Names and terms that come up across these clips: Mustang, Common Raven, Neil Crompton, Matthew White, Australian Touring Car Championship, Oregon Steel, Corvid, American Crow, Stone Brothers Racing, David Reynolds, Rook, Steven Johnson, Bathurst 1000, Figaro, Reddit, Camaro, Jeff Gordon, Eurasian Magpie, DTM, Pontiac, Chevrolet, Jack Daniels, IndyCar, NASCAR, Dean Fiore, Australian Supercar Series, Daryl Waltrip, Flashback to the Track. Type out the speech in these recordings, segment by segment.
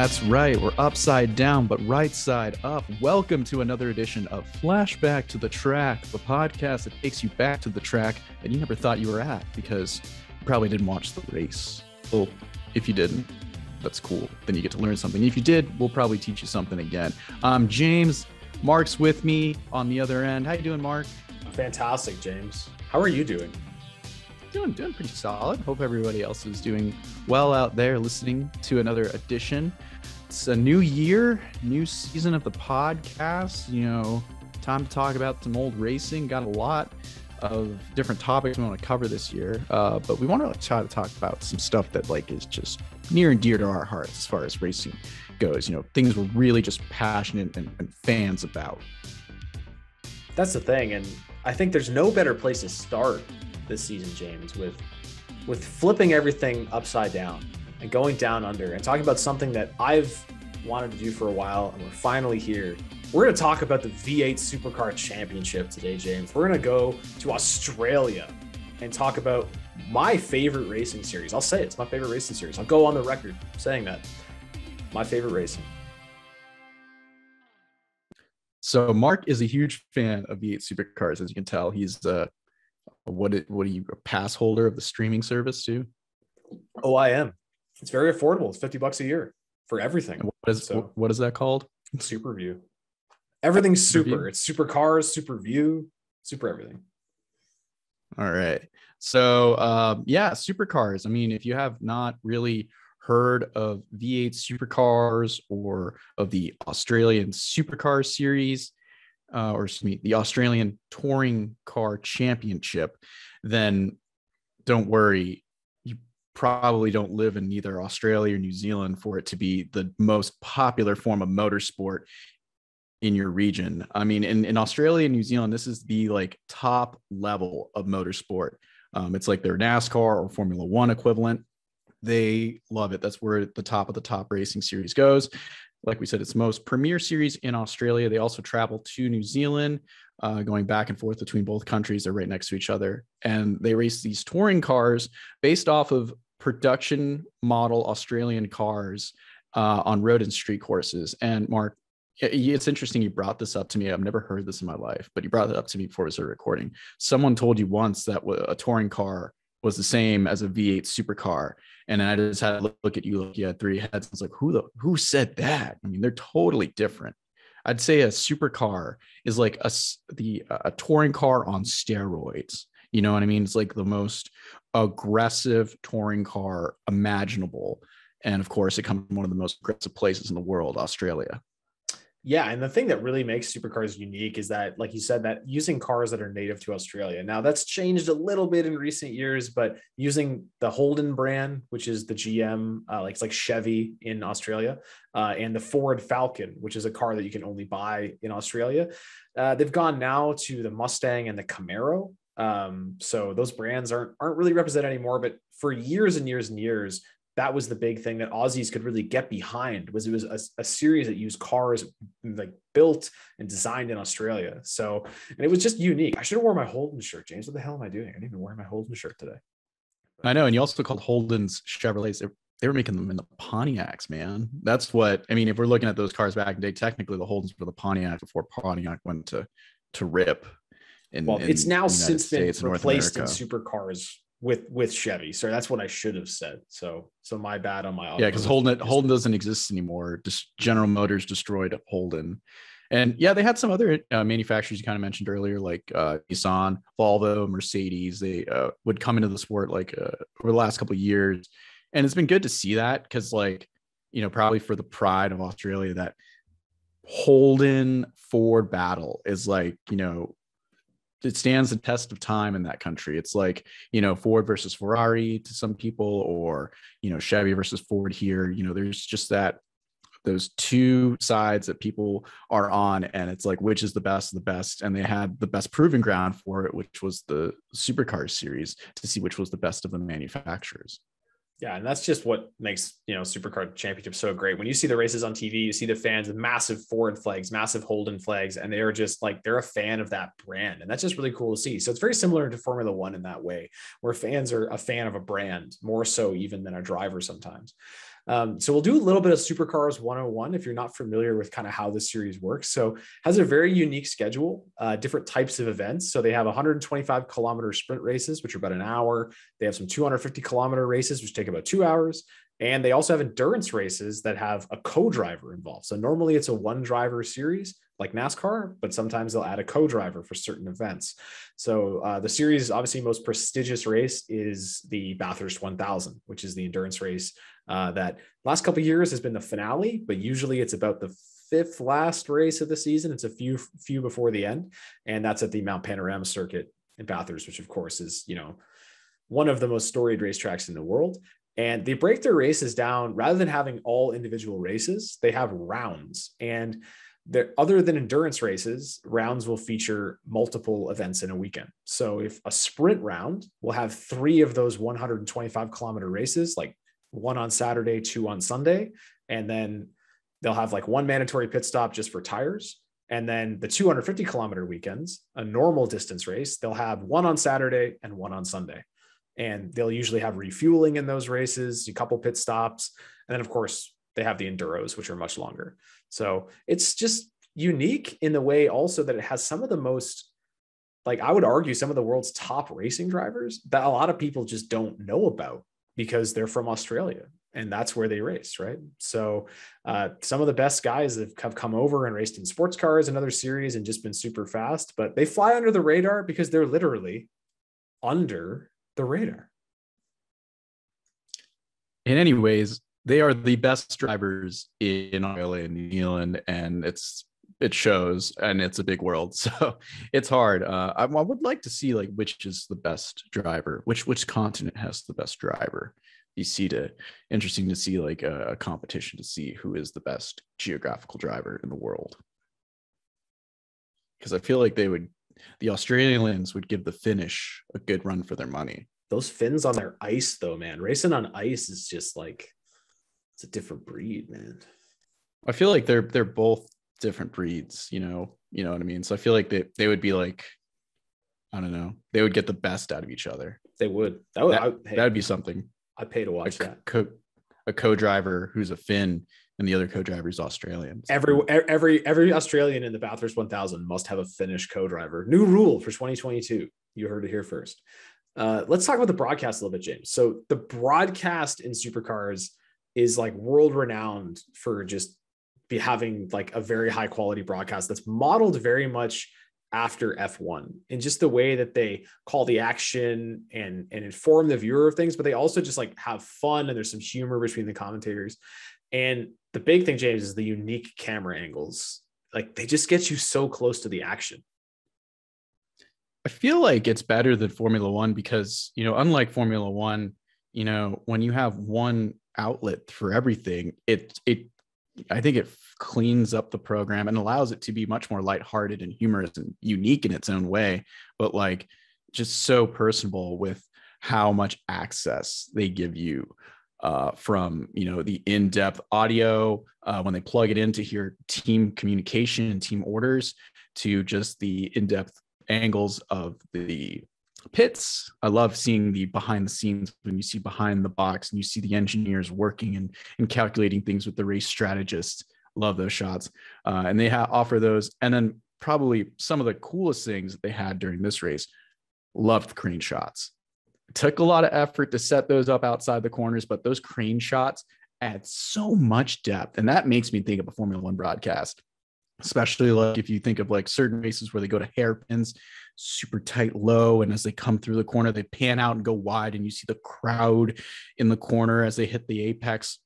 That's right, we're upside down, but right side up. Welcome to another edition of Flashback to the Track, the podcast that takes you back to the track that you never thought you were at because you probably didn't watch the race. Well, if you didn't, that's cool. Then you get to learn something. If you did, we'll probably teach you something again. James, Mark's with me on the other end. How you doing, Mark? Fantastic, James. How are you doing? Doing pretty solid. Hope everybody else is doing well out there listening to another edition. It's a new year, new season of the podcast. You know, time to talk about some old racing. Got a lot of different topics we want to cover this year, but we want to try to talk about some stuff that like is just near and dear to our hearts as far as racing goes. You know, things we're really just passionate and fans about. That's the thing, and I think there's no better place to start this season, James, with flipping everything upside down and going down under and talking about something that I've wanted to do for a while, and we're finally here. We're going to talk about the V8 Supercar Championship today, James. We're going to go to Australia and talk about my favorite racing series. I'll say it, it's my favorite racing series. I'll go on the record saying that. My favorite racing. So Mark is a huge fan of V8 Supercars, as you can tell. He's what are you, a pass holder of the streaming service too? Oh, I am. It's very affordable. It's $50 a year for everything. And what is that called? Superview. Everything's super. It's Supercars, Superview, super everything. All right. So yeah, Supercars. I mean, if you have not really heard of V8 Supercars or of the Australian Supercar Series, or excuse me, the Australian Touring Car Championship, then don't worry. You probably don't live in either Australia or New Zealand for it to be the most popular form of motorsport in your region. I mean, in Australia and New Zealand, this is the like top level of motorsport. It's like their NASCAR or Formula One equivalent. They love it. That's where the top of the top racing series goes. Like we said, it's the most premier series in Australia. They also travel to New Zealand, going back and forth between both countries. They're right next to each other. And they race these touring cars based off of production model Australian cars on road and street courses. And Mark, it's interesting you brought this up to me. I've never heard this in my life, but you brought it up to me before we started recording. Someone told you once that a touring car was the same as a V8 supercar. And I just had to look at you like you had three heads. I was like, who said that? I mean, they're totally different. I'd say a supercar is like a touring car on steroids. You know what I mean? It's like the most aggressive touring car imaginable. And of course, it comes from one of the most aggressive places in the world, Australia. Yeah, and the thing that really makes supercars unique is that, like you said, that using cars that are native to Australia. Now, that's changed a little bit in recent years, but using the Holden brand, which is the GM, it's like Chevy in Australia, and the Ford Falcon, which is a car that you can only buy in Australia. They've gone now to the Mustang and the Camaro. So those brands aren't really represented anymore, but for years and years and years, that was the big thing that Aussies could really get behind, was it was a series that used cars like built and designed in Australia. So, and it was just unique. I should have worn my Holden shirt, James. What the hell am I doing? I didn't even wear my Holden shirt today. I know. And you also called Holden's Chevrolets. They were making them in the Pontiacs, man. That's what, I mean, if we're looking at those cars back in the day, technically the Holdens were the Pontiac before Pontiac went to rip. It's now since been replaced in supercars with Chevy. So that's what I should have said. So my bad on my, yeah, because Holden doesn't exist anymore. Just General Motors destroyed Holden. And yeah, they had some other manufacturers you kind of mentioned earlier, like Nissan, Volvo, Mercedes. They would come into the sport like over the last couple of years. And it's been good to see that because, like, you know, probably for the pride of Australia, that Holden Ford battle is like, you know, it stands the test of time in that country. It's like, you know, Ford versus Ferrari to some people, or, you know, Chevy versus Ford here. You know, there's just that, those two sides that people are on, and it's like, which is the best of the best? And they had the best proving ground for it, which was the Supercar Series, to see which was the best of the manufacturers. Yeah, and that's just what makes, you know, Supercar Championship so great. When you see the races on TV, you see the fans with massive Ford flags, massive Holden flags, and they are just like, they're a fan of that brand. And that's just really cool to see. So it's very similar to Formula One in that way, where fans are a fan of a brand more so even than a driver sometimes. So we'll do a little bit of Supercars 101 if you're not familiar with kind of how this series works. So it has a very unique schedule, different types of events. So they have 125 kilometer sprint races, which are about an hour. They have some 250 kilometer races, which take about 2 hours. And they also have endurance races that have a co-driver involved. So normally it's a one driver series like NASCAR, but sometimes they'll add a co-driver for certain events. So the series, obviously most prestigious race is the Bathurst 1000, which is the endurance race that last couple of years has been the finale, but usually it's about the fifth last race of the season. It's a few before the end. And that's at the Mount Panorama circuit in Bathurst, which of course is, you know, one of the most storied racetracks in the world. And they break their races down rather than having all individual races, they have rounds. And other than endurance races, rounds will feature multiple events in a weekend. So if a sprint round will have three of those 125 kilometer races, like one on Saturday, two on Sunday, and then they'll have like one mandatory pit stop just for tires. And then the 250 kilometer weekends, a normal distance race, they'll have one on Saturday and one on Sunday. And they'll usually have refueling in those races, a couple pit stops. And then of course they have the enduros, which are much longer. So it's just unique in the way also that it has some of the most, like I would argue some of the world's top racing drivers that a lot of people just don't know about because they're from Australia and that's where they race, right? So some of the best guys have come over and raced in sports cars and other series and just been super fast, but they fly under the radar because they're literally under the radar. In any ways, they are the best drivers in Australia and New Zealand, and it shows, and it's a big world, so it's hard. I would like to see like which is the best driver, which continent has the best driver. Interesting to see like a competition to see who is the best geographical driver in the world, because I feel like the Australians would give the Finnish a good run for their money. Those Finns on their ice, though, man. Racing on ice is just like, it's a different breed, man. I feel like they're both different breeds, you know what I mean? So I feel like they would be like, I don't know, they would get the best out of each other. They would. That would be something. I'd pay to watch that. A co-driver who's a Finn and the other co-driver is Australian. Every Australian in the Bathurst 1000 must have a Finnish co-driver. New rule for 2022. You heard it here first. Let's talk about the broadcast a little bit, James. So the broadcast in Supercars is like world renowned for just having like a very high quality broadcast that's modeled very much after F1 and just the way that they call the action and inform the viewer of things, but they also just like have fun and there's some humor between the commentators. And the big thing, James, is the unique camera angles. Like they just get you so close to the action. I feel like it's better than Formula One because, you know, unlike Formula One, you know, when you have one outlet for everything, I think it cleans up the program and allows it to be much more lighthearted and humorous and unique in its own way, but like just so personable with how much access they give you from, you know, the in-depth audio when they plug it in to hear team communication and team orders to just the in-depth angles of the pits. I love seeing the behind the scenes when you see behind the box and you see the engineers working and calculating things with the race strategists. Love those shots. And they offer those. And then probably some of the coolest things that they had during this race, loved crane shots. It took a lot of effort to set those up outside the corners, but those crane shots add so much depth. And that makes me think of a Formula One broadcast, especially like if you think of like certain races where they go to hairpins, super tight low, and as they come through the corner, they pan out and go wide, and you see the crowd in the corner as they hit the apex.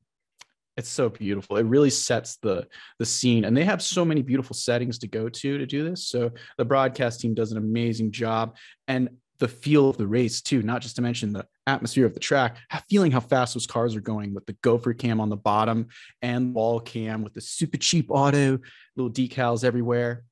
It's so beautiful. It really sets the scene, and they have so many beautiful settings to go to do this. So the broadcast team does an amazing job, and the feel of the race too, not just to mention the atmosphere of the track, feeling how fast those cars are going with the gopher cam on the bottom and wall cam with the super cheap auto, little decals everywhere.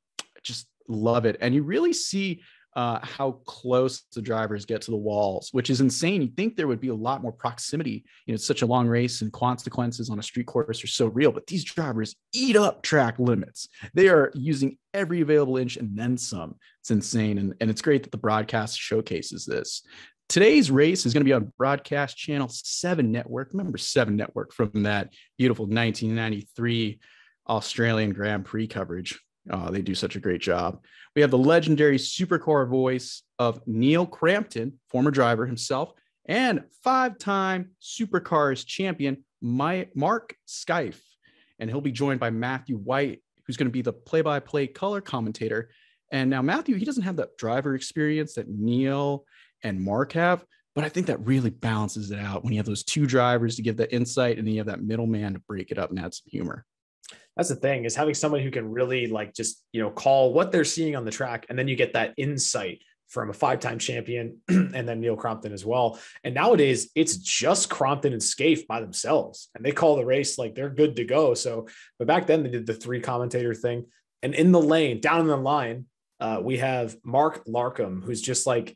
Just love it. And you really see how close the drivers get to the walls, which is insane. You'd think there would be a lot more proximity. You know, it's such a long race and consequences on a street course are so real, but these drivers eat up track limits. They are using every available inch and then some. It's insane. And it's great that the broadcast showcases this Today's race is going to be on broadcast channel 7 network. Remember 7 network from that beautiful 1993 Australian Grand Prix coverage. They do such a great job. We have the legendary supercar voice of Neil Crompton, former driver himself, and five-time Supercars champion Mark Skaife. And he'll be joined by Matthew White, who's going to be the play-by-play color commentator. And now Matthew, he doesn't have that driver experience that Neil and Mark have, but I think that really balances it out when you have those two drivers to give that insight and then you have that middleman to break it up and add some humor. That's the thing, is having someone who can really like just, you know, call what they're seeing on the track, and then you get that insight from a five-time champion and then Neil Crompton as well. And nowadays it's just Crompton and Skaife by themselves, and they call the race like they're good to go. So, but back then they did the three commentator thing, and in the lane, down in the line, we have Mark Larkham, who's just like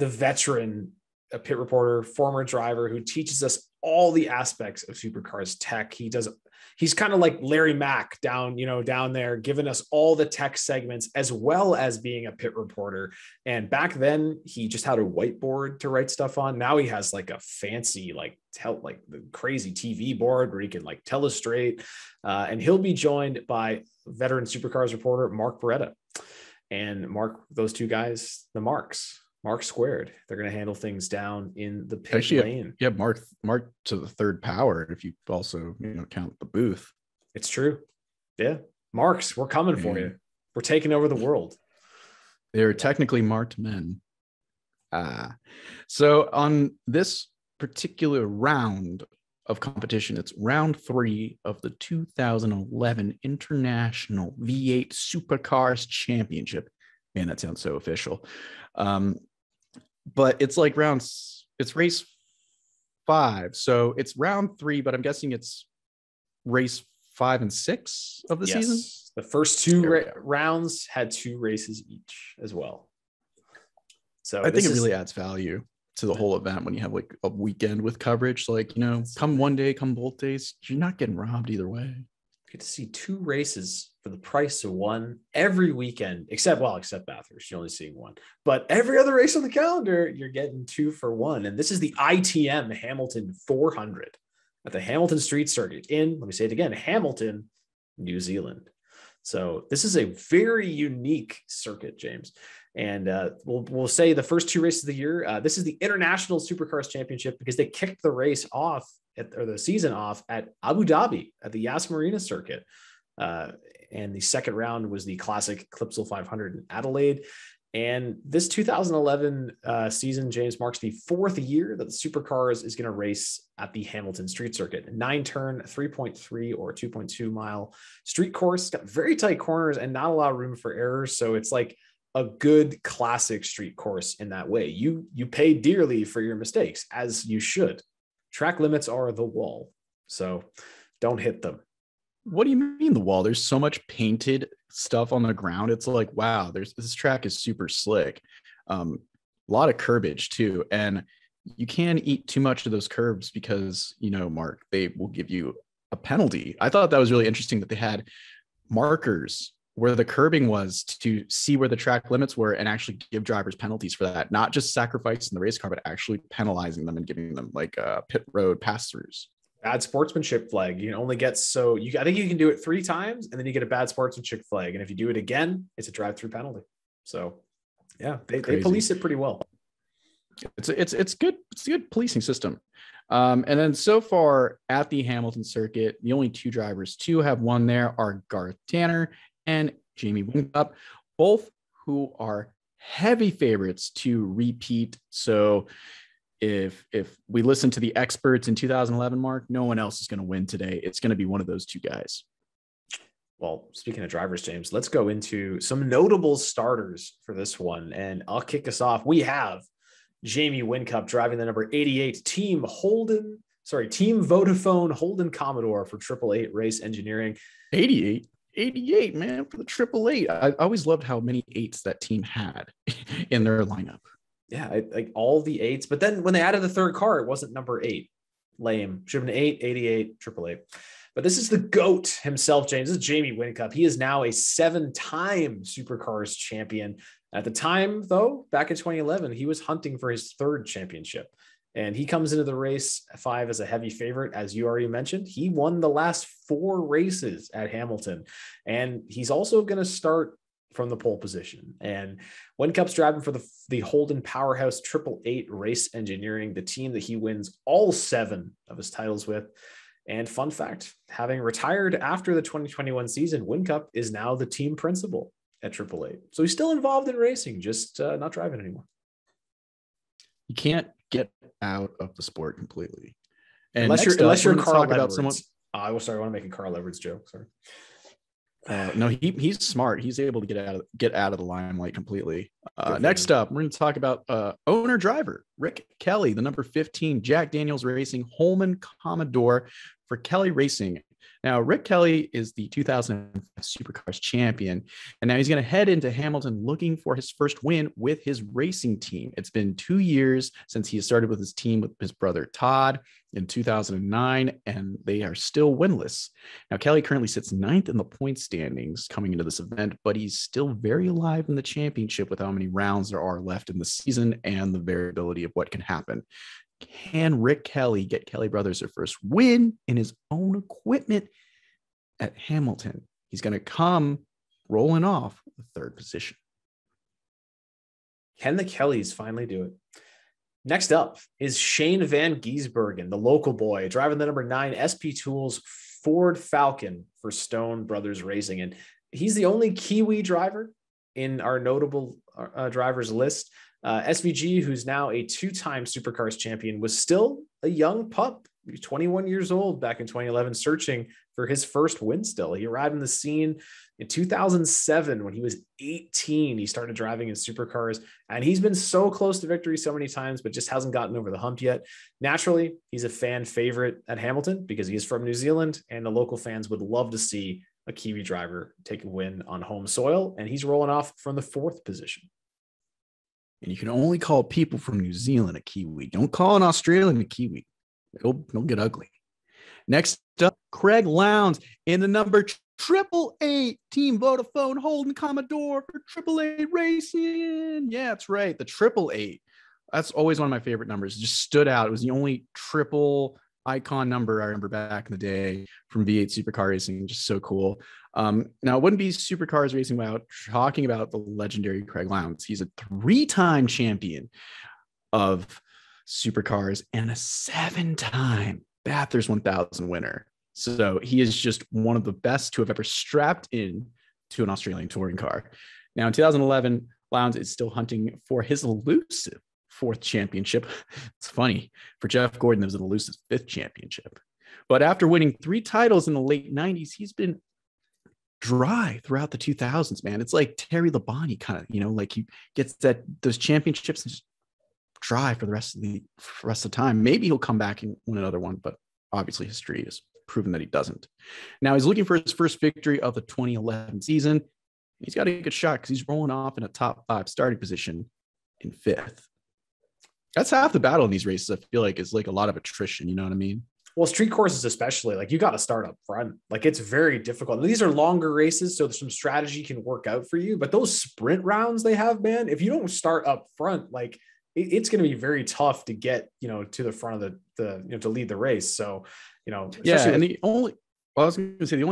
the veteran, a pit reporter, former driver who teaches us all the aspects of supercars tech. He's kind of like Larry Mack down there, giving us all the tech segments as well as being a pit reporter. And back then he just had a whiteboard to write stuff on. Now he has like a fancy, like the crazy TV board where he can like telestrate. And he'll be joined by veteran supercars reporter, Mark Beretta, and Mark, those two guys, the Marks. Mark squared. They're going to handle things down in the pit lane. Yeah, Mark to the third power. If you also count the booth, it's true. Yeah, Marks, we're coming for you. We're taking over the world. They're technically marked men. So on this particular round of competition, it's round 3 of the 2011 International V8 Supercars Championship. Man, that sounds so official. But it's like it's race 5. So it's round 3, but I'm guessing it's race 5 and 6 of the season. The first two rounds had 2 races each as well. So I think it really adds value to the whole event when you have like a weekend with coverage, come one day, come both days, you're not getting robbed either way. Get to see 2 races for the price of one every weekend, except Bathurst, you're only seeing 1, but every other race on the calendar, you're getting 2 for 1. And this is the ITM Hamilton 400 at the Hamilton Street Circuit in, let me say it again, Hamilton, New Zealand. So this is a very unique circuit, James. And we'll say the first 2 races of the year, this is the International Supercars Championship, because they kicked the race off or the season off at Abu Dhabi at the Yas Marina circuit. And the second round was the classic Clipsal 500 in Adelaide. And this 2011 season, James, marks the 4th year that the Supercars is going to race at the Hamilton Street Circuit. 9-turn, 3.3 or 2.2-mile street course. Got very tight corners and not a lot of room for errors. So it's like a good classic street course in that way. You pay dearly for your mistakes, as you should. Track limits are the wall, so don't hit them. What do you mean the wall? There's so much painted stuff on the ground. It's like, wow, this track is super slick. A lot of curbage too. And you can eat too much of those curbs because, Mark, they will give you a penalty. I thought that was really interesting that they had markers where the curbing was to see where the track limits were and actually give drivers penalties for that. Not just sacrificing the race car, but actually penalizing them and giving them like pit road pass-throughs. Bad sportsmanship flag. You only get I think you can do it 3 times and then you get a bad sportsmanship flag. And if you do it again, it's a drive-through penalty. So yeah, they police it pretty well. It's good. It's a good policing system. And then so far at the Hamilton circuit, the only 2 drivers to have won there are Garth Tander and Jamie Whincup, both who are heavy favorites to repeat. So if we listen to the experts in 2011, Mark, no one else is going to win today. It's going to be one of those 2 guys. Well, speaking of drivers, James, let's go into some notable starters for this one. And I'll kick us off. We have Jamie Whincup driving the number 88 Team Vodafone Holden Commodore for Triple Eight Race Engineering. 88, man, for the Triple Eight. I always loved how many 8s that team had in their lineup. Yeah, like all the 8s. But then when they added the third car, it wasn't number 8. Lame. Should have been 88, Triple Eight. But this is the GOAT himself, James. This is Jamie Whincup. He is now a 7-time Supercars champion. At the time, though, back in 2011, he was hunting for his third championship. And he comes into the race five as a heavy favorite, as you already mentioned. He won the last four races at Hamilton. And he's also going to start from the pole position. And Wincup's driving for the Holden powerhouse Triple Eight Race Engineering, the team that he wins all seven of his titles with. And fun fact, having retired after the 2021 season, Wincup is now the team principal at Triple Eight. So he's still involved in racing, just not driving anymore. You can't get out of the sport completely. And unless you're Carl Edwards. I want to make a Carl Edwards joke. Sorry. No, he's smart. He's able to get out of the limelight completely. Next up, we're going to talk about owner driver Rick Kelly, the number 15 Jack Daniels Racing Holman Commodore for Kelly Racing. Now, Rick Kelly is the 2005 Supercars champion, and now he's going to head into Hamilton looking for his first win with his racing team. It's been 2 years since he started with his team with his brother Todd in 2009, and they are still winless. Now, Kelly currently sits ninth in the point standings coming into this event, but he's still very alive in the championship with how many rounds there are left in the season and the variability of what can happen. Can Rick Kelly get Kelly Brothers their first win in his own equipment at Hamilton? He's going to come rolling off the third position. Can the Kellys finally do it? Next up is Shane Van Gisbergen, the local boy, driving the number 9 SP Tools Ford Falcon for Stone Brothers Racing. And he's the only Kiwi driver in our notable drivers list. SVG, who's now a 2-time Supercars champion, was still a young pup, 21 years old back in 2011, searching for his first win still. He arrived on the scene in 2007 when he was 18. He started driving in Supercars, and he's been so close to victory so many times, but just hasn't gotten over the hump yet. Naturally, he's a fan favorite at Hamilton because he is from New Zealand, and the local fans would love to see a Kiwi driver take a win on home soil, and he's rolling off from the 4th position. And you can only call people from New Zealand a Kiwi. Don't call an Australian a Kiwi. It'll get ugly. Next up, Craig Lowndes in the number 888 Team Vodafone Holden Commodore for Triple Eight Racing. Yeah, that's right. The 888. That's always one of my favorite numbers. It just stood out. It was the only triple icon number I remember back in the day from V8 Supercar Racing. Just so cool. Now, it wouldn't be Supercars Racing without talking about the legendary Craig Lowndes. He's a 3-time champion of Supercars and a 7-time Bathurst 1000 winner. So he is just one of the best to have ever strapped in to an Australian touring car. Now, in 2011, Lowndes is still hunting for his elusive 4th championship. It's funny. For Jeff Gordon, it was an elusive 5th championship. But after winning 3 titles in the late 90s, he's been dry throughout the 2000s, man. It's like Terry Labonte kind of, like he gets those championships and just dry for the rest of the time. Maybe he'll come back and win another one, but obviously history has proven that he doesn't. Now he's looking for his first victory of the 2011 season. He's got a good shot because he's rolling off in a top 5 starting position in 5th. That's half the battle in these races. I feel like it's like a lot of attrition. You know what I mean? Well, street courses especially, you got to start up front. It's very difficult. And these are longer races, so some strategy can work out for you. But those sprint rounds they have, man, if you don't start up front, it's going to be very tough to get, to the front of the to lead the race. So, yeah. And the only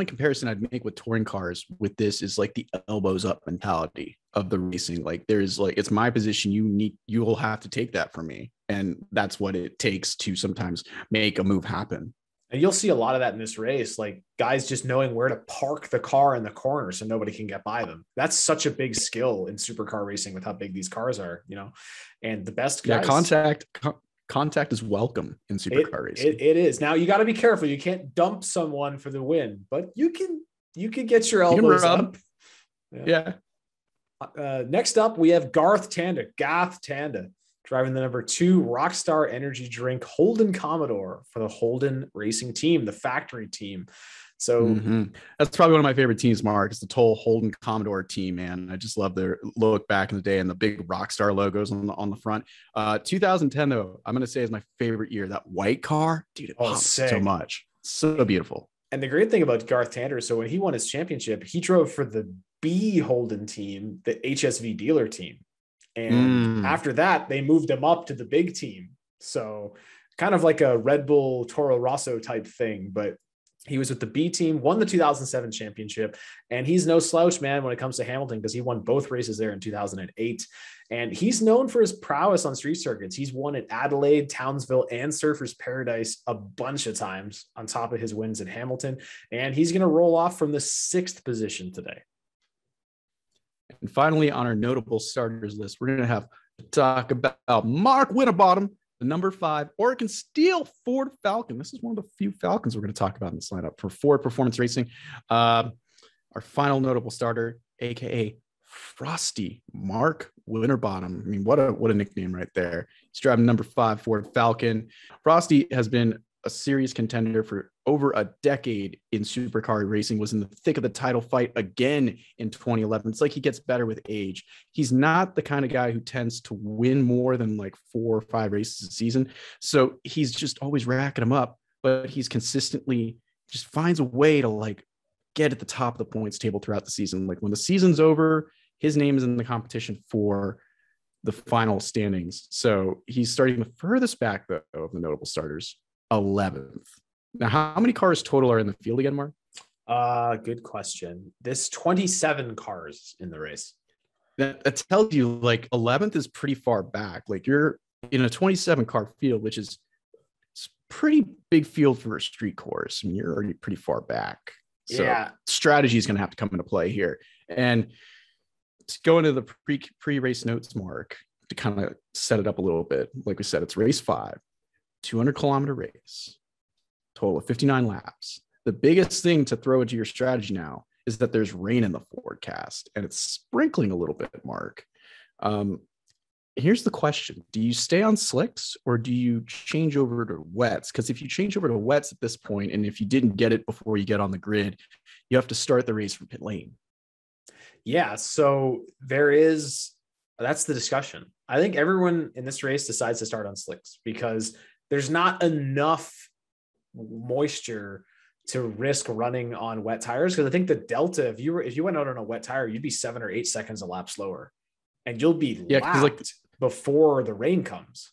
comparison I'd make with touring cars with this is the elbows up mentality of the racing. It's my position. You will have to take that from me. And that's what it takes to sometimes make a move happen. And you'll see a lot of that in this race, guys just knowing where to park the car in the corner so nobody can get by them. That's such a big skill in supercar racing with how big these cars are, and the best guys. Yeah, contact is welcome in supercar racing. It is. Now you got to be careful. You can't dump someone for the win, but you can get your elbows up. Yeah. Next up, we have Garth Tander. Driving the number 2 Rockstar Energy Drink Holden Commodore for the Holden Racing Team, the factory team. So that's probably one of my favorite teams, Mark. It's the Toll Holden Commodore team, man. I just love their look back in the day and the big Rockstar logos on the front. 2010, though, I'm going to say is my favorite year. That white car, dude, it pops so much. So beautiful. And the great thing about Garth Tander is, so when he won his championship, he drove for the B Holden team, the HSV dealer team. And after that, they moved him up to the big team. So kind of like a Red Bull Toro Rosso type thing, but he was with the B team, won the 2007 championship, and he's no slouch, man, when it comes to Hamilton, because he won both races there in 2008. And he's known for his prowess on street circuits. He's won at Adelaide, Townsville, and Surfers Paradise a bunch of times on top of his wins at Hamilton. And he's going to roll off from the 6th position today. And finally, on our notable starters list, we're going to have to talk about Mark Winterbottom, the number 5 Oregon Steel Ford Falcon. This is one of the few Falcons we're going to talk about in this lineup for Ford Performance Racing. Our final notable starter, a.k.a. Frosty, Mark Winterbottom. I mean, what a nickname right there. He's driving number 5 Ford Falcon. Frosty has been a serious contender for over a decade in supercar racing, was in the thick of the title fight again in 2011. It's like he gets better with age. He's not the kind of guy who tends to win more than like 4 or 5 races a season. So he's just always racking them up, but he's consistently just finds a way to like get at the top of the points table throughout the season. Like when the season's over, his name is in the competition for the final standings. So he's starting the furthest back though of the notable starters, 11th. Now, how many cars total are in the field again, Mark? Good question. There's 27 cars in the race. That tells you like 11th is pretty far back. Like you're in a 27 car field, which is pretty big field for a street course. I mean, you're already pretty far back. So yeah, strategy is going to have to come into play here. And to go into the pre-race notes, Mark, to kind of set it up a little bit. Like we said, it's race 5, 200-kilometer race, total of 59 laps. The biggest thing to throw into your strategy now is that there's rain in the forecast, and it's sprinkling a little bit, Mark. Here's the question. Do you stay on slicks or do you change over to wets? Because if you change over to wets at this point, and if you didn't get it before you get on the grid, you have to start the race from pit lane. Yeah, so that's the discussion. I think everyone in this race decides to start on slicks because there's not enough moisture to risk running on wet tires. Because I think the delta, if you went out on a wet tire, you'd be 7 or 8 seconds a lap slower, and you'll be lapped before the rain comes.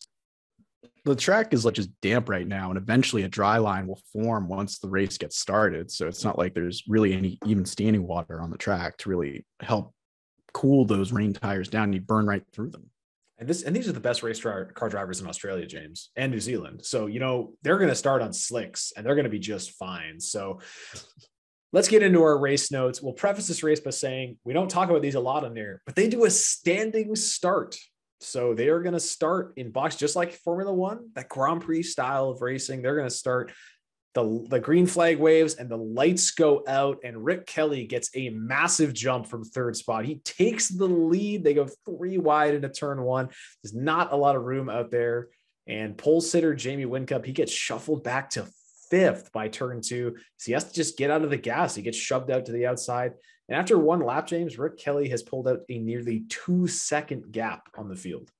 The track is like just damp right now, and eventually a dry line will form once the race gets started. So it's not like there's really any even standing water on the track to really help cool those rain tires down. You burn right through them. And these are the best race car drivers in Australia, James, and New Zealand. So, you know, they're going to start on slicks and they're going to be just fine. So let's get into our race notes. We'll preface this race by saying we don't talk about these a lot in there, but they do a standing start. So they are going to start in box, just like Formula One, that Grand Prix style of racing. They're going to start the green flag waves and the lights go out, and Rick Kelly gets a massive jump from 3rd spot. He takes the lead. They go 3 wide into turn 1. There's not a lot of room out there. And pole sitter Jamie Whincup, he gets shuffled back to 5th by turn 2. So he has to just get out of the gas. He gets shoved out to the outside. And after 1 lap, James, Rick Kelly has pulled out a nearly 2-second gap on the field.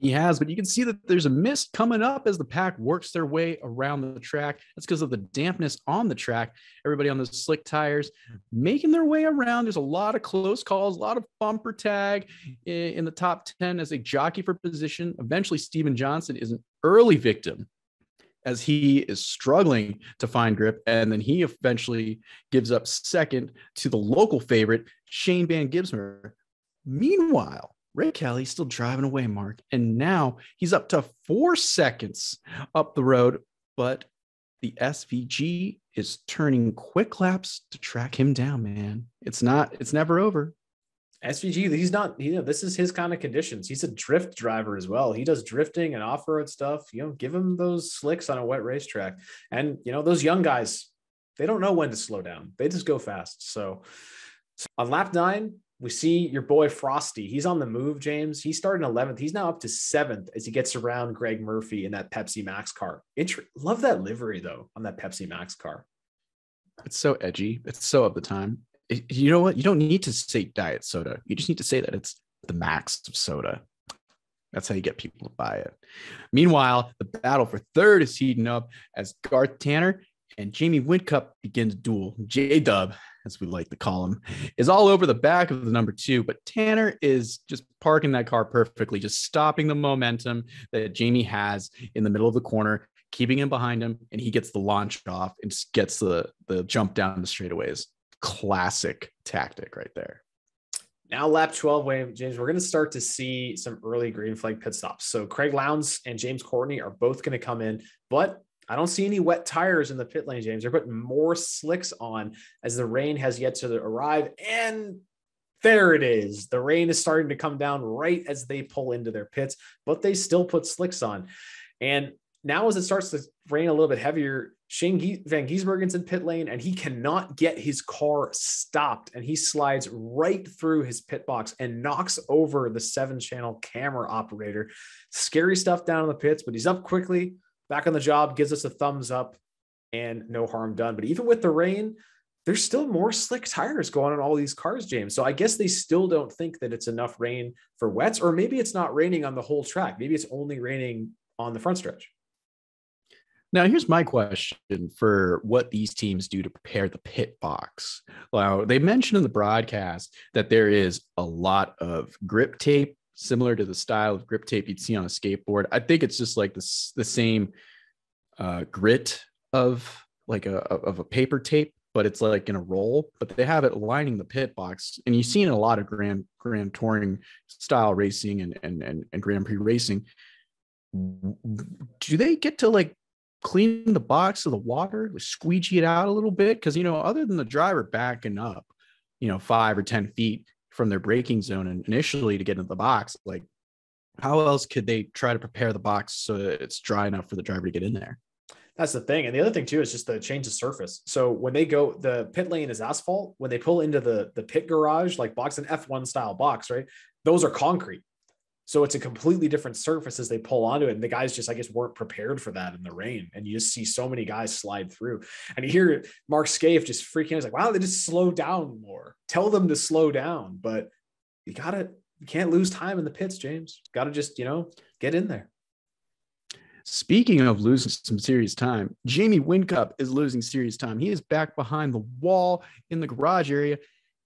He has, but you can see that there's a mist coming up as the pack works their way around the track. That's because of the dampness on the track. Everybody on those slick tires making their way around. There's a lot of close calls, a lot of bumper tag in the top 10 as they jockey for position. Eventually, Steven Johnson is an early victim as he is struggling to find grip. And then he eventually gives up 2nd to the local favorite, Shane Van Gisbergen. Meanwhile, Rick Kelly still driving away, Mark. And now he's up to 4 seconds up the road, but the SVG is turning quick laps to track him down, man. It's never over. SVG, this is his kind of conditions. He's a drift driver as well. He does drifting and off-road stuff. You know, give him those slicks on a wet racetrack. And, you know, those young guys, they don't know when to slow down. They just go fast. So on lap 9, we see your boy Frosty. He's on the move, James. He started in 11th. He's now up to 7th as he gets around Greg Murphy in that Pepsi Max car. Love that livery, though, on that Pepsi Max car. It's so edgy. It's so of the time. You know what? You don't need to say diet soda. You just need to say that it's the max of soda. That's how you get people to buy it. Meanwhile, the battle for 3rd is heating up as Garth Tander and Jamie Whincup begin to duel. J-Dub as we like to call him, is all over the back of the number 2. But Tanner is just parking that car perfectly, just stopping the momentum that Jamie has in the middle of the corner, keeping him behind him, and he gets the launch off and gets the jump down the straightaways. Classic tactic right there. Now lap 12, William James, we're going to start to see some early green flag pit stops. So Craig Lowndes and James Courtney are both going to come in, but I don't see any wet tires in the pit lane, James. They're putting more slicks on as the rain has yet to arrive. And there it is. The rain is starting to come down right as they pull into their pits, but they still put slicks on. And now as it starts to rain a little bit heavier, Shane Van Gisbergen's in pit lane, and he cannot get his car stopped, and he slides right through his pit box and knocks over the 7-channel camera operator. Scary stuff down in the pits, but he's up quickly, back on the job, gives us a thumbs up, and no harm done. But even with the rain, there's still more slick tires going on all these cars, James. So I guess they still don't think that it's enough rain for wets, or maybe it's not raining on the whole track. Maybe it's only raining on the front stretch. Now, here's my question for what these teams do to prepare the pit box. Now, they mentioned in the broadcast that there is a lot of grip tape, similar to the style of grip tape you'd see on a skateboard. I think it's just like the same grit of like a paper tape, but it's like in a roll, but they have it lining the pit box. And you've seen a lot of grand touring style racing and Grand Prix racing. Do they get to like clean the box of the water, squeegee it out a little bit? Because, you know, other than the driver backing up, you know, 5 or 10 feet from their braking zone and initially to get into the box, like how else could they try to prepare the box so that it's dry enough for the driver to get in there? That's the thing. And the other thing too, is just the change of surface. So when they go, the pit lane is asphalt. When they pull into the pit garage, like box, an F1 style box, right? Those are concrete. So it's a completely different surface as they pull onto it. And the guys just, I guess, weren't prepared for that in the rain. And you just see so many guys slide through. And you hear Mark Skaife just freaking out. He's like, wow, they just slow down more. Tell them to slow down. But you can't lose time in the pits, James. Got to just, you know, get in there. Speaking of losing some serious time, Jamie Whincup is losing serious time. He is back behind the wall in the garage area.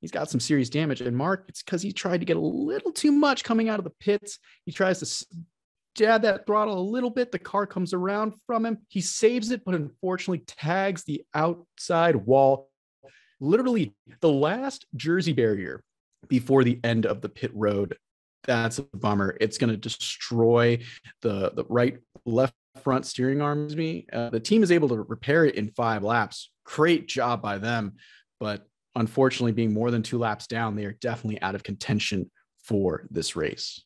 He's got some serious damage. And Mark, it's because he tried to get a little too much coming out of the pits. He tries to jab that throttle a little bit. The car comes around from him. He saves it, but unfortunately tags the outside wall. Literally the last jersey barrier before the end of the pit road. That's a bummer. It's going to destroy the right, left front steering arm. The team is able to repair it in 5 laps. Great job by them. But unfortunately, being more than 2 laps down, they are definitely out of contention for this race.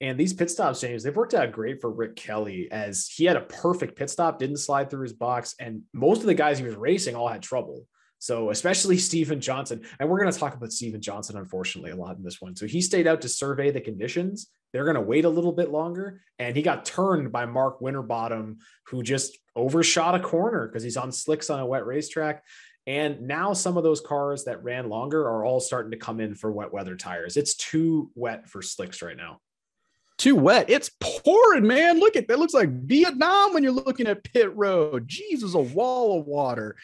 And these pit stops, James, they've worked out great for Rick Kelly, as he had a perfect pit stop, didn't slide through his box, and most of the guys he was racing all had trouble. So especially Steven Johnson, and we're going to talk about Steven Johnson, unfortunately, a lot in this one. So he stayed out to survey the conditions. They're going to wait a little bit longer. And he got turned by Mark Winterbottom, who just overshot a corner because he's on slicks on a wet racetrack. And now some of those cars that ran longer are all starting to come in for wet weather tires. It's too wet for slicks right now. Too wet. It's pouring, man. Look at that. Looks like Vietnam when you're looking at pit road. Jesus, a wall of water.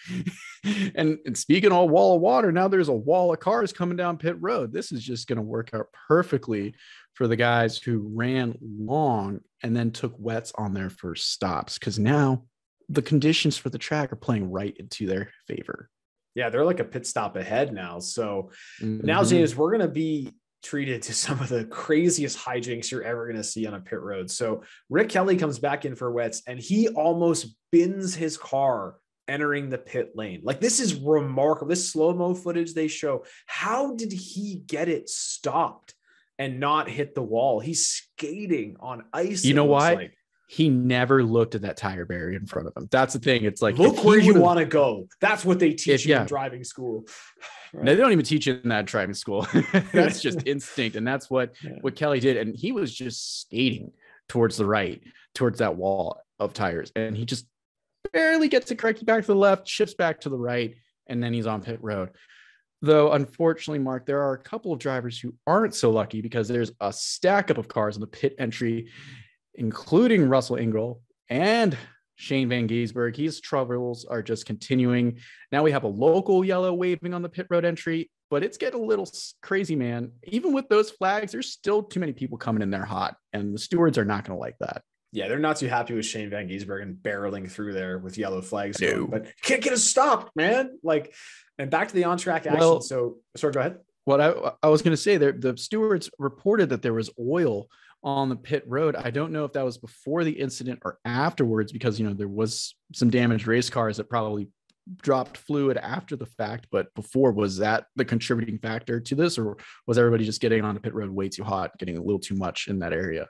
And speaking of wall of water, now there's a wall of cars coming down pit road. This is just going to work out perfectly for the guys who ran long and then took wets on their first stops, because now the conditions for the track are playing right into their favor. Yeah, they're like a pit stop ahead now. So now, James, we're going to be treated to some of the craziest hijinks you're ever going to see on a pit road. So Rick Kelly comes back in for wets, and he almost bins his car entering the pit lane. Like, this is remarkable. This slow-mo footage they show, how did he get it stopped and not hit the wall? He's skating on ice. You know why? He never looked at that tire barrier in front of him. That's the thing. It's like, look where you want to go. That's what they teach you in driving school. Right. No, they don't even teach you in that driving school. That's just instinct. And that's what Kelly did. And he was just skating towards the right, towards that wall of tires. And he just barely gets it corrected back to the left, shifts back to the right, and then he's on pit road. Though, unfortunately, Mark, there are a couple of drivers who aren't so lucky, because there's a stack up of cars in the pit entry, including Russell Ingall and Shane Van Gisbergen. His troubles are just continuing. Now we have a local yellow waving on the pit road entry, but it's getting a little crazy, man. Even with those flags, there's still too many people coming in there hot, and the stewards are not going to like that. Yeah, they're not too happy with Shane Van Gisbergen barreling through there with yellow flags. No. But can't get a stop, man. Like, and back to the on-track action. Well, so, sorry, go ahead. What I was going to say, the stewards reported that there was oil on the pit road. I don't know if that was before the incident or afterwards, because, you know, there was some damaged race cars that probably dropped fluid after the fact, but before, was that the contributing factor to this, or was everybody just getting on the pit road way too hot, getting a little too much in that area?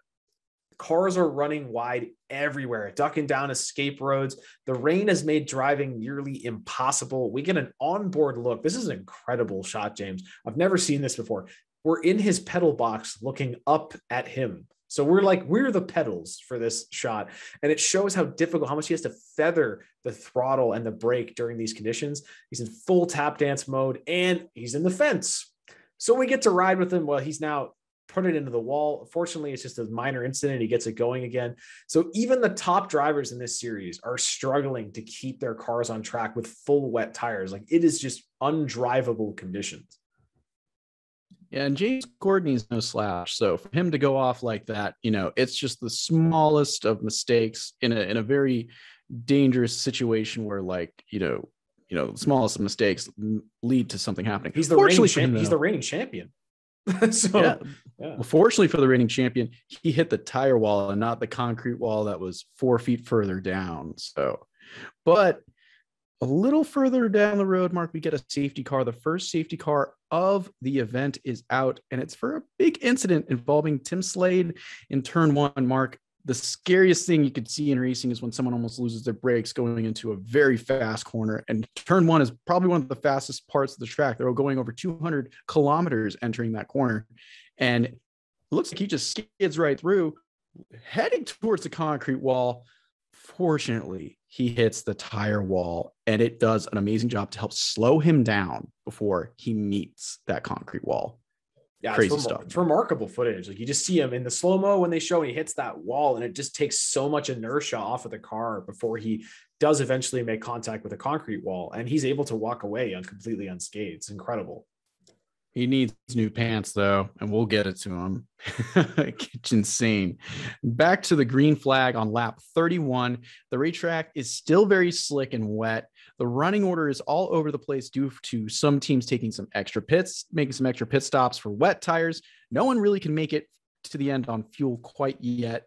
Cars are running wide everywhere, ducking down escape roads. The rain has made driving nearly impossible. We get an onboard look. This is an incredible shot, James. I've never seen this before. We're in his pedal box looking up at him. So we're the pedals for this shot. And it shows how much he has to feather the throttle and the brake during these conditions. He's in full tap dance mode, and he's in the fence. So we get to ride with him while he's now put it into the wall. Fortunately, it's just a minor incident. He gets it going again. So even the top drivers in this series are struggling to keep their cars on track with full wet tires. Like, it is just undrivable conditions. Yeah, and James Courtney's no slouch. So for him to go off like that, you know, it's just the smallest of mistakes in a very dangerous situation where, like, you know, the smallest of mistakes lead to something happening. He's the reigning champion. So, yeah. Well, fortunately for the reigning champion, he hit the tire wall and not the concrete wall that was 4 feet further down. So, but a little further down the road, Mark, we get a safety car. The first safety car of the event is out, and it's for a big incident involving Tim Slade in turn one. Mark, the scariest thing you could see in racing is when someone almost loses their brakes going into a very fast corner. And turn one is probably one of the fastest parts of the track. They're going over 200 kilometers entering that corner, and it looks like he just skids right through, heading towards the concrete wall. Fortunately, he hits the tire wall, and it does an amazing job to help slow him down before he meets that concrete wall. Yeah, crazy stuff. It's remarkable footage. Like, you just see him in the slow-mo when they show, and he hits that wall, and it just takes so much inertia off of the car before he does eventually make contact with a concrete wall, and he's able to walk away completely unscathed. It's incredible. He needs new pants, though, and we'll get it to him. It's insane. Back to the green flag on lap 31. The racetrack is still very slick and wet. The running order is all over the place due to some teams taking some extra pits, making some extra pit stops for wet tires. No one really can make it to the end on fuel quite yet,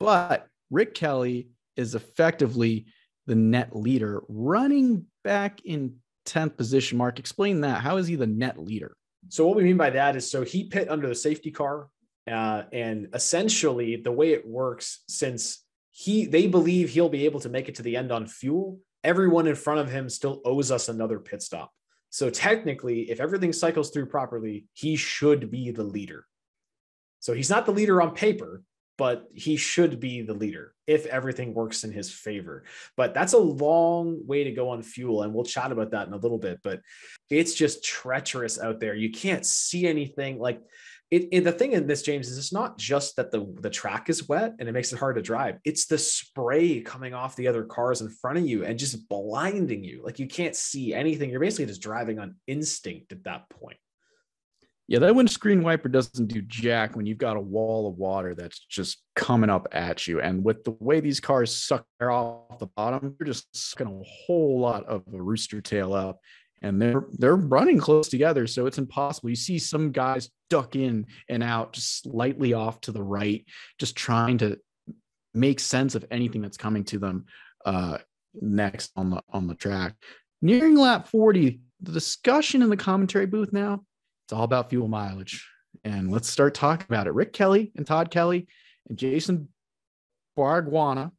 but Rick Kelly is effectively the net leader, running back in 10th position. Mark, explain that. How is he the net leader? So what we mean by that is, so he pit under the safety car, and essentially the way it works, since they believe he'll be able to make it to the end on fuel, everyone in front of him still owes us another pit stop. So technically, if everything cycles through properly, he should be the leader. So he's not the leader on paper, but he should be the leader if everything works in his favor. But that's a long way to go on fuel, and we'll chat about that in a little bit. But it's just treacherous out there. You can't see anything. Like, the thing in this, James, is it's not just that the track is wet and it makes it hard to drive. It's the spray coming off the other cars in front of you and just blinding you. Like, you can't see anything. You're basically just driving on instinct at that point. Yeah, that windscreen wiper doesn't do jack when you've got a wall of water that's just coming up at you. And with the way these cars suck air off the bottom, you're just sucking a whole lot of a rooster tail up. And they're running close together, so it's impossible. You see some guys duck in and out, just slightly off to the right, just trying to make sense of anything that's coming to them next on the track. Nearing lap 40, the discussion in the commentary booth now, it's all about fuel mileage. And let's start talking about it. Rick Kelly and Todd Kelly and Jason Bargwanna.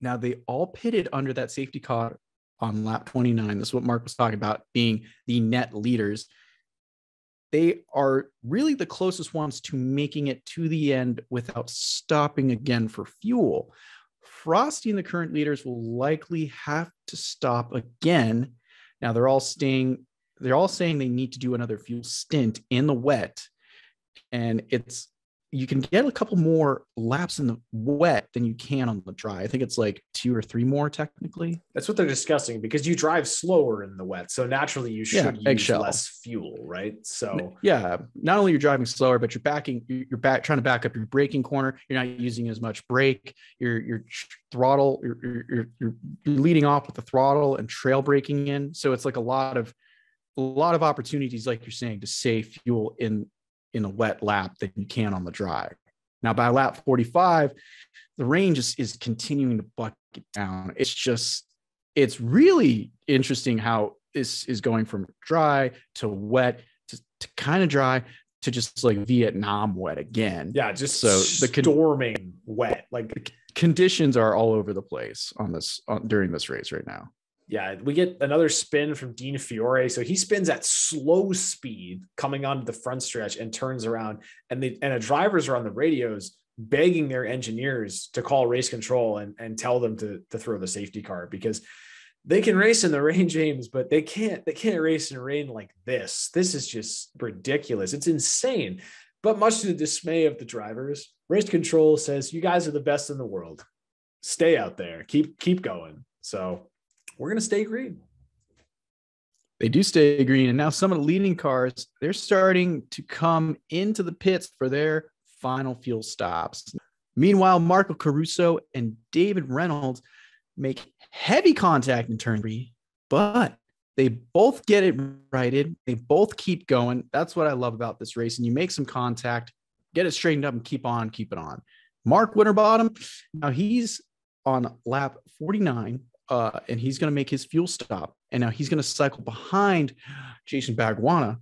Now, they all pitted under that safety car on lap 29. This is what Mark was talking about, being the net leaders. They are really the closest ones to making it to the end without stopping again for fuel. Frosty and the current leaders will likely have to stop again. Now, they're all saying they need to do another fuel stint in the wet, and it's you can get a couple more laps in the wet than you can on the dry. I think it's like 2 or 3 more technically. That's what they're discussing, because you drive slower in the wet. So naturally you should use less fuel, right? So yeah, not only you're driving slower, but you're trying to back up your braking corner. You're not using as much brake. Your throttle, you're leading off with the throttle and trail braking in. So it's like a lot of opportunities, like you're saying, to save fuel in a wet lap than you can on the dry. Now by lap 45, the range is continuing to bucket down. It's really interesting how this is going from dry to wet to kind of dry to just like Vietnam wet again. Yeah, just so storming wet. Like the conditions are all over the place on this during this race right now. Yeah, we get another spin from Dean Fiore. So he spins at slow speed coming onto the front stretch and turns around. And the drivers are on the radios begging their engineers to call race control and tell them to throw the safety car, because they can race in the rain, James, but they can't race in rain like this. This is just ridiculous. It's insane. But much to the dismay of the drivers, race control says, you guys are the best in the world. Stay out there. Keep going. So we're going to stay green. They do stay green. And now some of the leading cars, they're starting to come into the pits for their final fuel stops. Meanwhile, Marco Caruso and David Reynolds make heavy contact in turn 3, but they both get it righted. They both keep going. That's what I love about this race. And you make some contact, get it straightened up, and keep it on. Mark Winterbottom, now he's on lap 49. And he's going to make his fuel stop. And now he's going to cycle behind Jason Bargwanna.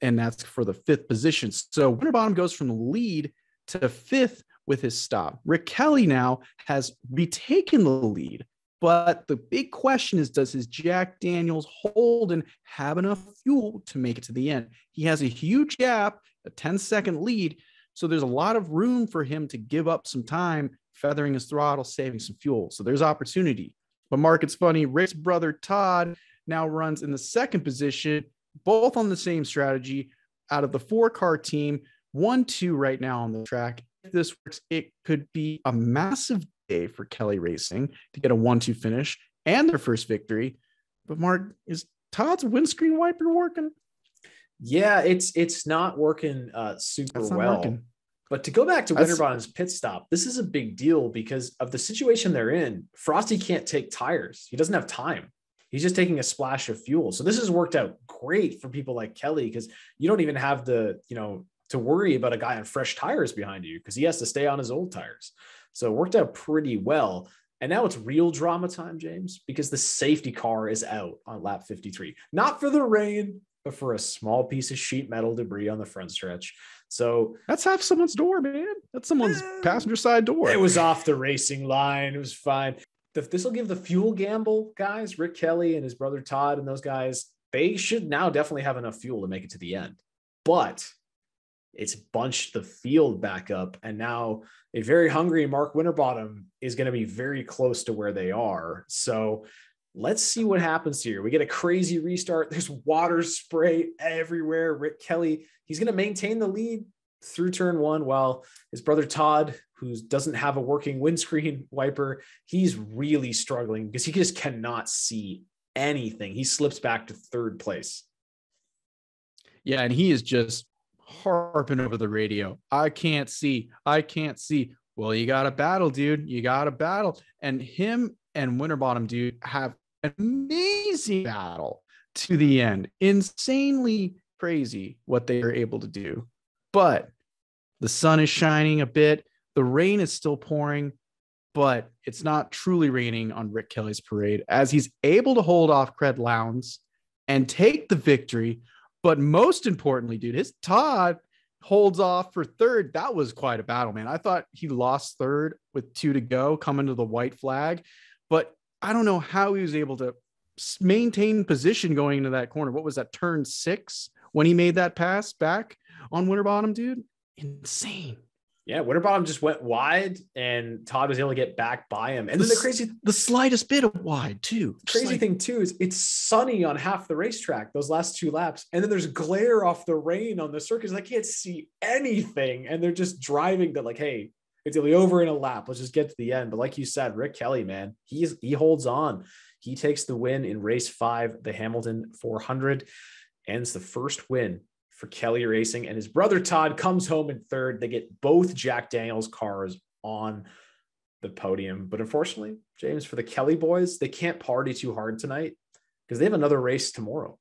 And that's for the 5th position. So Winterbottom goes from the lead to 5th with his stop. Rick Kelly now has retaken the lead. But the big question is, does his Jack Daniels Holden have enough fuel to make it to the end? He has a huge gap, a 10-second lead. So there's a lot of room for him to give up some time, feathering his throttle, saving some fuel. So there's opportunity. But Mark, it's funny, Rick's brother Todd now runs in the 2nd position, both on the same strategy out of the 4-car team, 1-2 right now on the track. If this works, it could be a massive day for Kelly Racing to get a 1-2 finish and their first victory. But Mark, is Todd's windscreen wiper working? Yeah, it's not working super well. But to go back to Winterbottom's pit stop, this is a big deal because of the situation they're in. Frosty can't take tires. He doesn't have time. He's just taking a splash of fuel. So this has worked out great for people like Kelly, because you don't even have to worry about a guy on fresh tires behind you, because he has to stay on his old tires. So it worked out pretty well. And now it's real drama time, James, because the safety car is out on lap 53. Not for the rain, but for a small piece of sheet metal debris on the front stretch. So that's half someone's door, man. That's someone's passenger side door. It was off the racing line. It was fine. This will give the fuel gamble guys, Rick Kelly and his brother Todd and those guys, they should now definitely have enough fuel to make it to the end. But it's bunched the field back up. And now a very hungry Mark Winterbottom is going to be very close to where they are. So let's see what happens here. We get a crazy restart. There's water spray everywhere. Rick Kelly, he's going to maintain the lead through turn 1, while his brother Todd, who doesn't have a working windscreen wiper, he's really struggling because he just cannot see anything. He slips back to 3rd place. Yeah, and he is just harping over the radio. I can't see. I can't see. Well, you got to battle, dude. You got to battle. And him and Winterbottom, dude, have amazing battle to the end. Insanely crazy what they are able to do. But the sun is shining a bit. The rain is still pouring, but it's not truly raining on Rick Kelly's parade, as he's able to hold off Craig Lowndes and take the victory. But most importantly, dude, his Todd holds off for 3rd. That was quite a battle, man. I thought he lost 3rd with 2 to go coming to the white flag, but I don't know how he was able to maintain position going into that corner. What was that, turn 6, when he made that pass back on Winterbottom, dude? Insane. Yeah, Winterbottom just went wide, and Todd was able to get back by him. And then the slightest bit of wide too. Crazy thing too is it's sunny on half the racetrack those last two laps, and then there's glare off the rain on the circuit. I can't see anything, and they're just driving that like, hey, it's only over in a lap. Let's just get to the end. But like you said, Rick Kelly, man, he holds on. He takes the win in race 5, the Hamilton 400, and it's the first win for Kelly Racing, and his brother Todd comes home in third. They get both Jack Daniels cars on the podium, but unfortunately, James, for the Kelly boys, they can't party too hard tonight because they have another race tomorrow.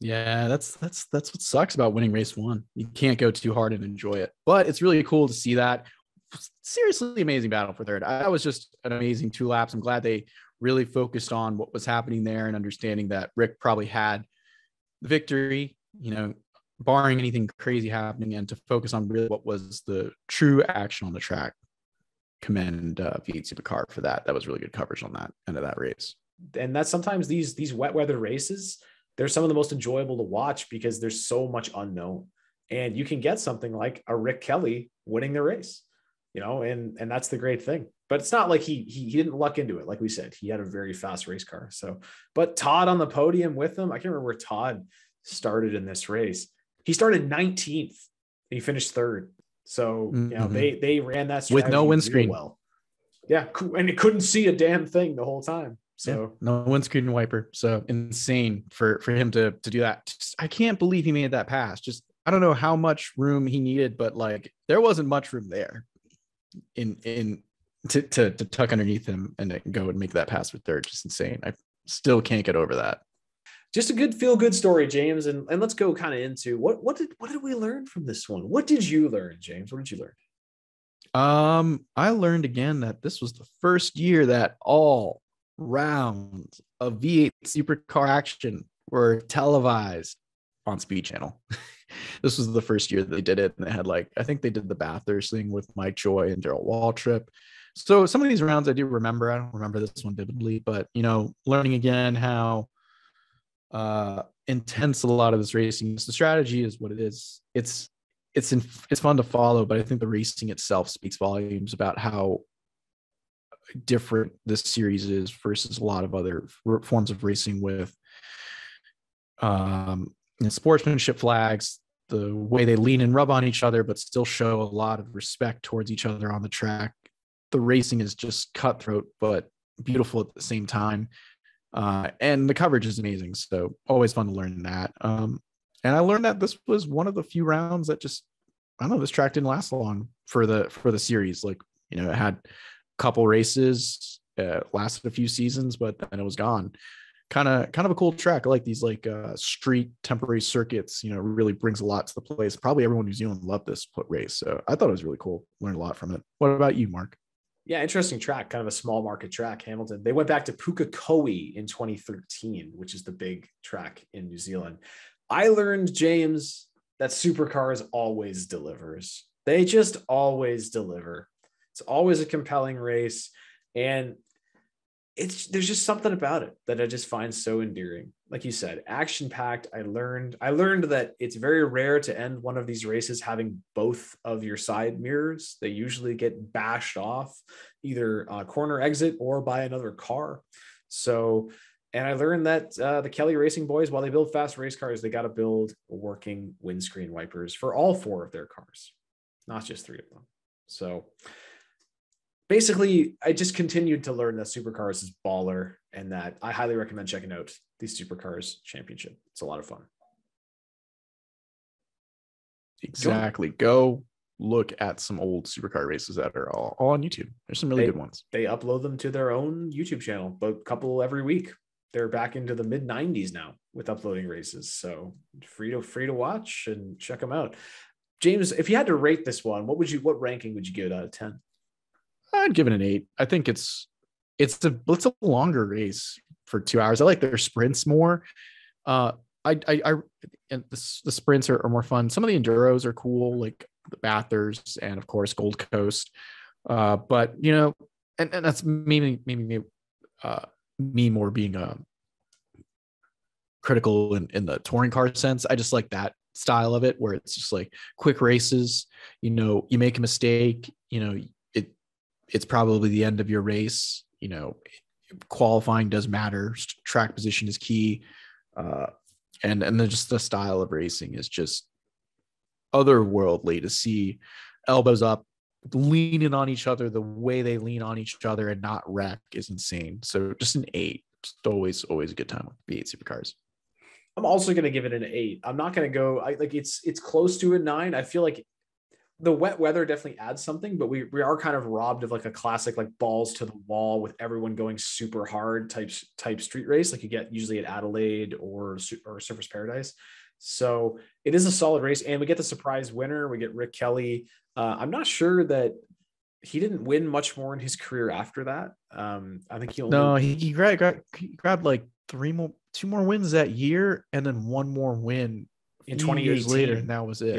Yeah, that's what sucks about winning race 1. You can't go too hard and enjoy it, but it's really cool to see that. Seriously amazing battle for third. That was just an amazing 2 laps. I'm glad they really focused on what was happening there and understanding that Rick probably had the victory, you know, barring anything crazy happening, and to focus on really what was the true action on the track. Commend V8 Supercar for that. That was really good coverage on that end of that race. And that's sometimes these wet weather races, they're some of the most enjoyable to watch because there's so much unknown, and you can get something like a Rick Kelly winning the race, you know, and that's the great thing. But it's not like he didn't luck into it. Like we said, he had a very fast race car. So, but Todd on the podium with him, I can't remember where Todd started in this race. He started 19th and he finished 3rd. So, you know, they ran that strategy with no windscreen. Well, yeah. And it couldn't see a damn thing the whole time. So yeah, no windscreen wiper. So insane for him to do that. Just, I can't believe he made that pass. Just, I don't know how much room he needed, but like there wasn't much room there to tuck underneath him and go and make that pass for third. Just insane. I still can't get over that. Just a good feel-good story, James. And let's go kind of into what did we learn from this one? What did you learn, James? What did you learn? I learned again that this was the first year that all rounds of V8 Supercar action were televised on Speed Channel. This was the first year that they did it, and they had like, I think they did the Bathurst thing with Mike Joy and Daryl Waltrip. So some of these rounds I do remember. I don't remember this one vividly, but you know, learning again how intense a lot of this racing is. The strategy is what it is. It's fun to follow, but I think the racing itself speaks volumes about how different this series is versus a lot of other forms of racing with sportsmanship flags, the way they lean and rub on each other but still show a lot of respect towards each other on the track. The racing is just cutthroat but beautiful at the same time. And the coverage is amazing, so always fun to learn that. And I learned that this was one of the few rounds that just, I don't know, this track didn't last long for the series. Like, you know, it had a couple races, lasted a few seasons, but then it was gone. Kind of a cool track. I like these like street temporary circuits. You know, really brings a lot to the place. Probably everyone in New Zealand loved this race, so I thought it was really cool. Learned a lot from it. What about you, Mark? Yeah, interesting track, kind of a small market track, Hamilton. They went back to Pukekohe in 2013, which is the big track in New Zealand. I learned, James, that Supercars always delivers. They just always deliver. It's always a compelling race. And there's just something about it that I just find so endearing. Like you said, action-packed. I learned that it's very rare to end one of these races having both of your side mirrors. They usually get bashed off either a corner exit or by another car. So, and I learned that the Kelly Racing boys, while they build fast race cars, they got to build working windscreen wipers for all 4 of their cars, not just 3 of them. So basically, I just continued to learn that Supercars is baller and that I highly recommend checking out the Supercars Championship. It's a lot of fun. Exactly. Go look at some old Supercar races that are all on YouTube. There's some really good ones. They upload them to their own YouTube channel, but a couple every week. They're back into the mid-90s now with uploading races. So free to watch and check them out. James, if you had to rate this one, what ranking would you give it out of 10? I'd give it an 8. I think it's a longer race for 2 hours. I like their sprints more. The sprints are more fun. Some of the enduros are cool, like the Bathurst and of course Gold Coast. But you know, and that's maybe me more being critical in the touring car sense. I just like that style of it, where it's just like quick races. You know, you make a mistake, you know, it's probably the end of your race. You know, qualifying does matter. Track position is key. And then just the style of racing is just otherworldly to see. Elbows up, leaning on each other, the way they lean on each other and not wreck is insane. So just an 8. Just always a good time with V8 Supercars. I'm also going to give it an 8. I'm not going to go, it's close to a 9. I feel like the wet weather definitely adds something, but we are kind of robbed of like a classic, like balls to the wall with everyone going super hard type street race, like you get usually at Adelaide or Surfers Paradise. So it is a solid race, and we get the surprise winner. We get Rick Kelly. I'm not sure that he didn't win much more in his career after that. I think he grabbed like 2 more wins that year, and then 1 more win in 20 years later, and that was it.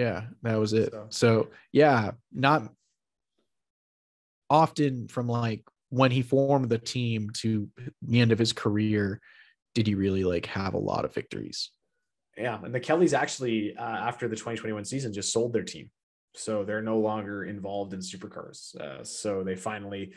Yeah, that was it. So yeah, not often from like when he formed the team to the end of his career did he really like have a lot of victories. Yeah, and the Kellys actually after the 2021 season just sold their team. So they're no longer involved in supercars. So they finally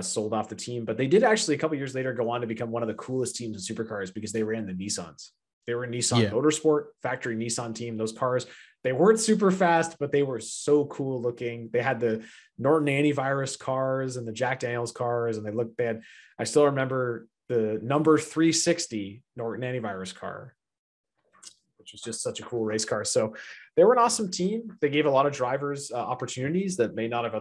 sold off the team, but they did actually a couple years later go on to become one of the coolest teams in supercars because they ran the Nissans. They were a Nissan Motorsport factory Nissan team. Those cars, they weren't super fast, but they were so cool looking. They had the Norton antivirus cars and the Jack Daniels cars, and they looked bad. I still remember the number 360 Norton antivirus car, which was just such a cool race car. So they were an awesome team. They gave a lot of drivers opportunities that may not have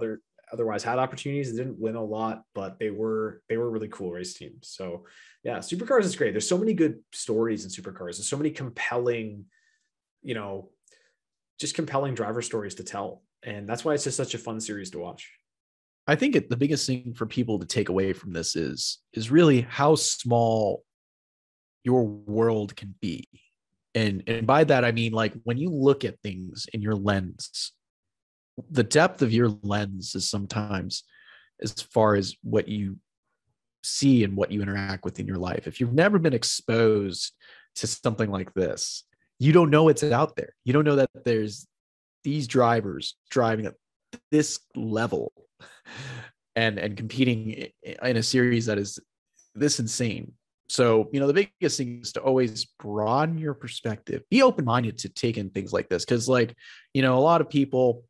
otherwise had opportunities. They didn't win a lot, but they were a really cool race team. So yeah, supercars is great. There's so many good stories in supercars. There's so many compelling, just compelling driver stories to tell. And that's why it's just such a fun series to watch. I think the biggest thing for people to take away from this is really how small your world can be. And by that, I mean, like when you look at things in your lens, the depth of your lens is sometimes as far as what you see and what you interact with in your life. If you've never been exposed to something like this, you don't know it's out there. You don't know that there's these drivers driving at this level and competing in a series that is this insane. So, the biggest thing is to always broaden your perspective, be open-minded to taking things like this. Cause a lot of people,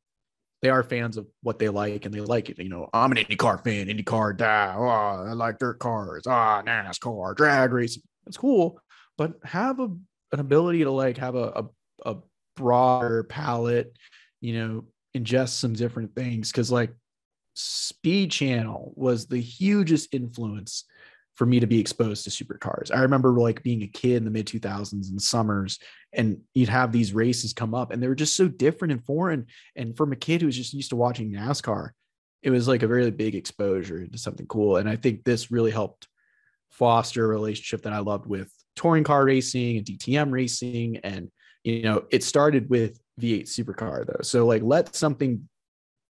they are fans of what they like and they like it. I'm an IndyCar fan, IndyCar die. Oh, I like dirt cars. Ah, oh, NASCAR, drag racing. It's cool, but have an ability to like have a broader palette, ingest some different things. Cause Speed Channel was the hugest influence for me to be exposed to supercars. I remember being a kid in the mid 2000s and summers, and you'd have these races come up and they were just so different and foreign. And from a kid who was just used to watching NASCAR, it was like a very big exposure to something cool. And I think this really helped foster a relationship that I loved with touring car racing and DTM racing. And, it started with V8 Supercar though. So let something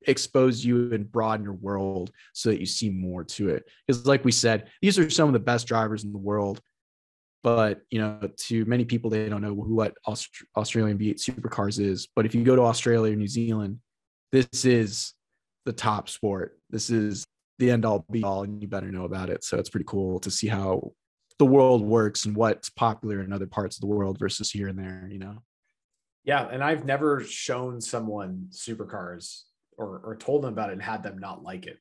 expose you and broaden your world so that you see more to it. Because like we said, these are some of the best drivers in the world, but to many people, they don't know what Australian V8 Supercars is. But if you go to Australia or New Zealand, this is the top sport. This is the end all be all, and you better know about it. So it's pretty cool to see how the world works and what's popular in other parts of the world versus here and there, Yeah. And I've never shown someone supercars or told them about it and had them not like it.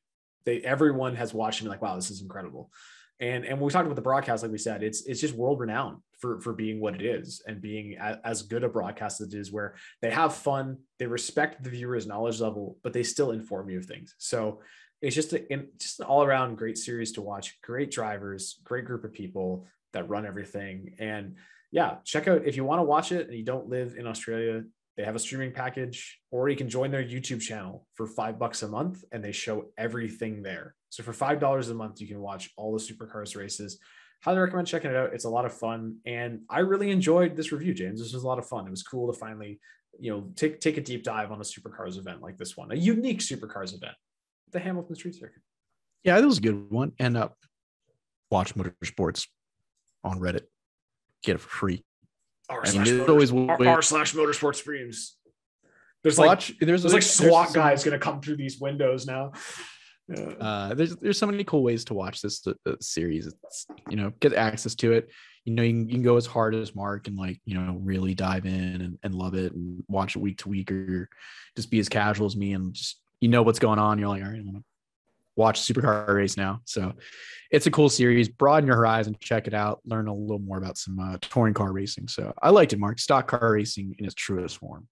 Everyone has watched and been like, wow, this is incredible. And when we talked about the broadcast, like we said, it's just world renowned for being what it is and being as good a broadcast as it is, where they have fun, they respect the viewer's knowledge level, but they still inform you of things. So it's just an all around great series to watch, great drivers, great group of people that run everything. And yeah, check out, if you want to watch it and you don't live in Australia, they have a streaming package, or you can join their YouTube channel for $5 a month and they show everything there. So for $5 a month, you can watch all the supercars races. Highly recommend checking it out. It's a lot of fun. And I really enjoyed this review, James. This was a lot of fun. It was cool to finally, take a deep dive on a supercars event like this one, a unique supercars event, the Hamilton Street Circuit. Yeah, that was a good one. And watch Motorsports on Reddit. Get it for free. r/motorsport streams. There's like SWAT guys going to come through these windows now. Yeah. There's so many cool ways to watch this series. It's, you know, get access to it. You know, you can go as hard as Mark and, like, you know, really dive in and love it and watch it week to week, or just be as casual as me and just, you know, what's going on. You're like, all right, I'm going to watch supercar race now. So it's a cool series. Broaden your horizon, check it out, learn a little more about some touring car racing. So I liked it, Mark. Stock car racing in its truest form.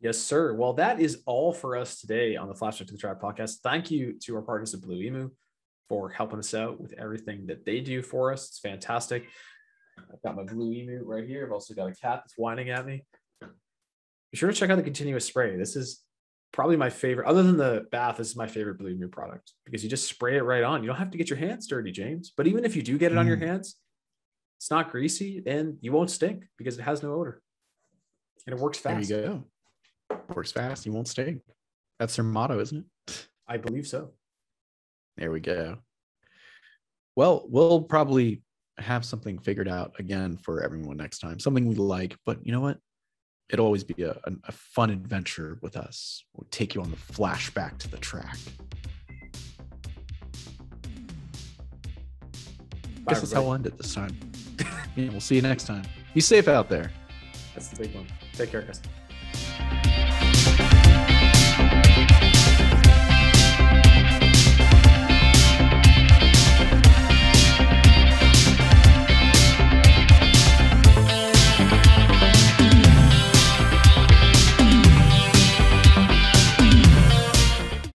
Yes, sir. Well, that is all for us today on the Flashback to the Track podcast. Thank you to our partners at Blue Emu for helping us out with everything that they do for us. It's fantastic. I've got my Blue Emu right here. I've also got a cat that's whining at me. Be sure to check out the continuous spray. This is probably my favorite. Other than the bath, this is my favorite Blue Emu product because you just spray it right on. You don't have to get your hands dirty, James. But even if you do get it on your hands, it's not greasy and you won't stink because it has no odor. And it works fast. There you go. Works fast, you won't stink. That's their motto, isn't it? I believe so. There we go. Well, we'll probably have something figured out again for everyone next time. Something we like, but you know what? It'll always be a fun adventure with us. We'll take you on the flashback to the track. I guess that's how we'll end it this time. Yeah, we'll see you next time. Be safe out there. That's the big one. Take care, guys.